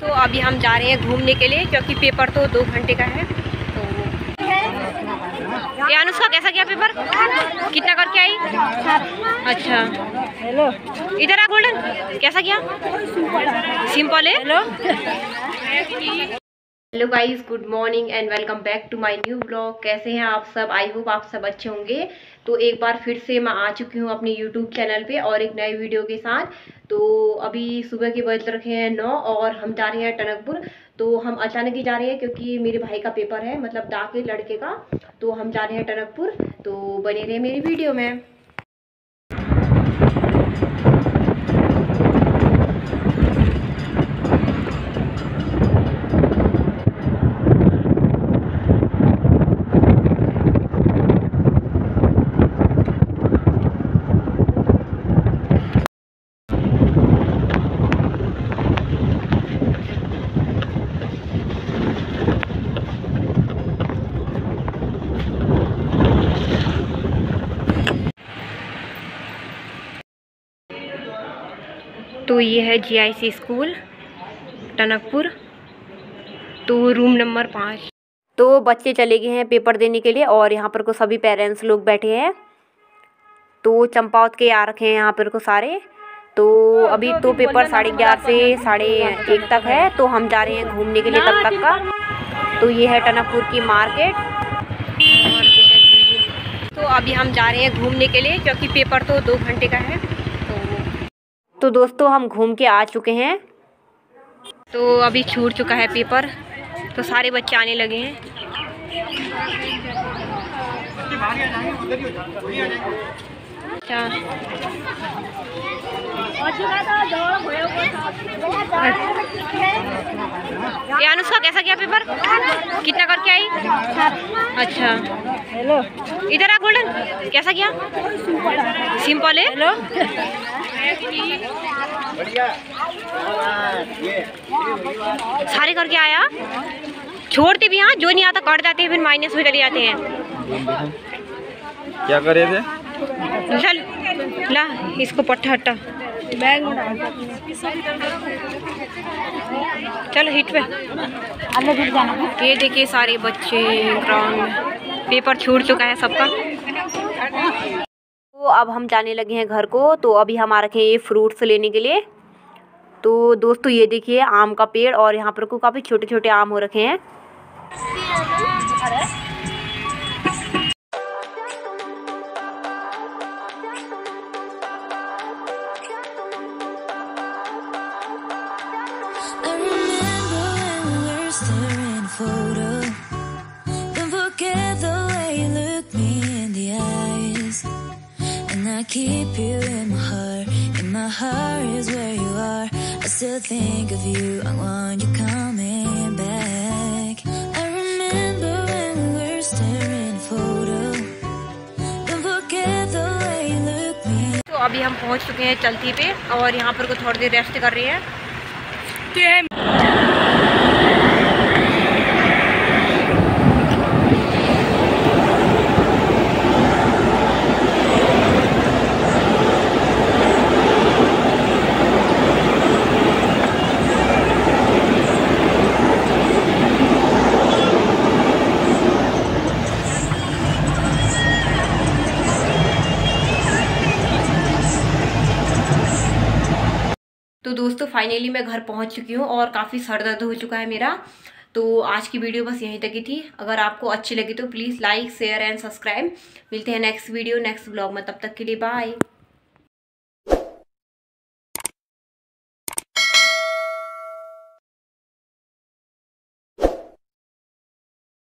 तो अभी हम जा रहे हैं घूमने के लिए क्योंकि पेपर तो 2 घंटे का है। तो अनुष्का कैसा गया पेपर, कितना करके आई? अच्छा हेलो, इधर आ गोल्डन, कैसा गया? सिंपल है। Hello guys, good morning and welcome back to my new blog. कैसे हैं आप सब? आई होप आप सब अच्छे होंगे। तो एक बार फिर से मैं आ चुकी हूँ अपने YouTube चैनल पे और एक नए वीडियो के साथ। तो अभी सुबह के बज रखे हैं 9 और हम जा रहे हैं टनकपुर। तो हम अचानक ही जा रहे हैं क्योंकि मेरे भाई का पेपर है, मतलब दा के लड़के का। तो हम जा रहे हैं टनकपुर, तो बने रहे मेरी वीडियो में। तो ये है GIC स्कूल टनकपुर, तो रूम नंबर 5। तो बच्चे चले गए हैं पेपर देने के लिए और यहाँ पर को सभी पेरेंट्स लोग बैठे हैं। तो चंपावत के आ रखे हैं यहाँ पर को सारे। तो अभी तो पेपर 11:30 से 1:30 तक है, तो हम जा रहे हैं घूमने के लिए तब तक का। तो ये है टनकपुर की मार्केट। तो अभी हम जा रहे हैं घूमने के लिए क्योंकि पेपर तो 2 घंटे का है। तो दोस्तों हम घूम के आ चुके हैं। तो अभी छूट चुका है पेपर, तो सारे बच्चे आने लगे हैं। अच्छा अनुष्का कैसा गया पेपर, कितना करके आई? अच्छा हेलो, इधर आ गोल्डन, कैसा गया? सिंपल है। हेलो बढ़िया, सारे करके आया। छोड़ते भी, हाँ, जो नहीं आता कट जाते हैं, फिर माइनस में चले जाते हैं। क्या कर रहे थे? चल ला इसको, पट्टा हट्टा बैग चल हिट पे। ये देखिए सारे बच्चे ग्राउंड में, पेपर छूट चुका है सबका। तो अब हम जाने लगे हैं घर को। तो अभी हम आ रखे हैं फ्रूट्स लेने के लिए। तो दोस्तों ये देखिए आम का पेड़, और यहाँ पर को काफ़ी छोटे छोटे आम हो रखे हैं। Keep you in my heart is where you are. I still think of you, I want you coming back. I remember when we were staring photo. Don't forget the way you look me. तो अभी हम पहुंच चुके हैं चलती पे और यहाँ पर को थोड़ी देर रेस्ट कर रही है। तो दोस्तों फाइनली मैं घर पहुंच चुकी हूं और काफ़ी सर दर्द हो चुका है मेरा। तो आज की वीडियो बस यहीं तक ही थी। अगर आपको अच्छी लगी तो please like share and subscribe. मिलते हैं नेक्स्ट वीडियो नेक्स्ट ब्लॉग में, तब तक के लिए बाय।